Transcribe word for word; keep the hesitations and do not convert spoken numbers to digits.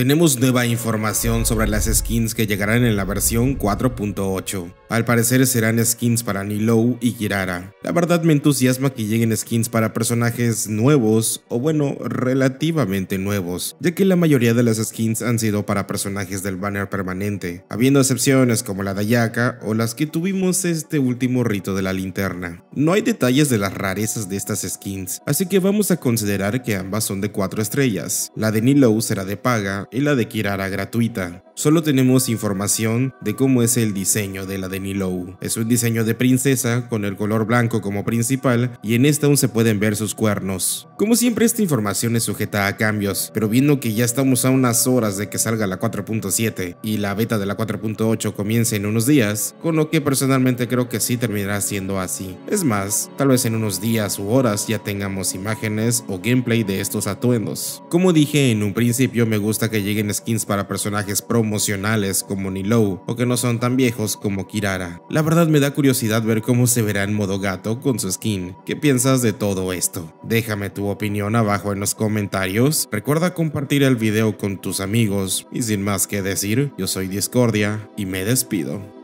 Tenemos nueva información sobre las skins que llegarán en la versión cuatro punto ocho. Al parecer serán skins para Nilou y Kirara. La verdad me entusiasma que lleguen skins para personajes nuevos, o bueno, relativamente nuevos, ya que la mayoría de las skins han sido para personajes del banner permanente, habiendo excepciones como la de Ayaka o las que tuvimos este último rito de la linterna. No hay detalles de las rarezas de estas skins, así que vamos a considerar que ambas son de cuatro estrellas. La de Nilou será de paga y la de Kirara gratuita. Solo tenemos información de cómo es el diseño de la de Nilou. Es un diseño de princesa con el color blanco como principal, y en esta aún se pueden ver sus cuernos. Como siempre, esta información es sujeta a cambios, pero viendo que ya estamos a unas horas de que salga la cuatro punto siete y la beta de la cuatro punto ocho comience en unos días, con lo que personalmente creo que sí terminará siendo así. Es más, tal vez en unos días u horas ya tengamos imágenes o gameplay de estos atuendos. Como dije en un principio, me gusta que lleguen skins para personajes promocionales como Nilou o que no son tan viejos como Kirara. La verdad me da curiosidad ver cómo se verá en modo gato con su skin. ¿Qué piensas de todo esto? Déjame tu opinión abajo en los comentarios. Recuerda compartir el video con tus amigos y sin más que decir, yo soy Discordia y me despido.